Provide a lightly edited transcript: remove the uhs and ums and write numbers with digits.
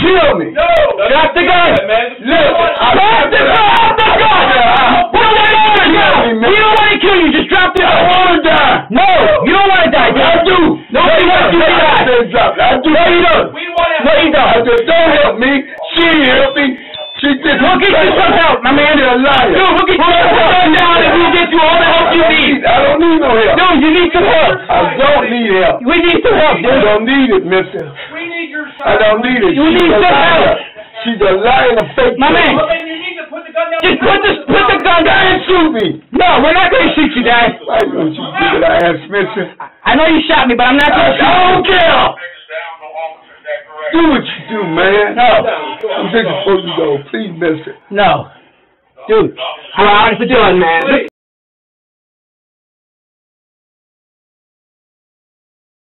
Kill me. No, got the gun. Listen, pass the gun off the gun. Put that on now. We don't want to kill you. Just drop this. I want to die. No, you don't want to die. I do. No, you don't. You die. No, you don't. No, you don't. Don't help me. She help me. She did. We'll get you some help, my man. You're a liar. Dude, we'll get you some help now, and we'll get you all the help you need. I don't need no help. Dude, you need some help. I don't need help. We need some help, dude. I don't need it, mister. I don't need it. You need some help. She's a liar and a fake. My man. Just put the gun down and shoot me. No, we're not going to shoot you, Dad. Why don't you do that, ass, mister? I know you shot me, but I'm not going to shoot you. I don't care. Do what you do, man. No. I'm taking before you go. Please, mister. No. Dude, how are you doing, man?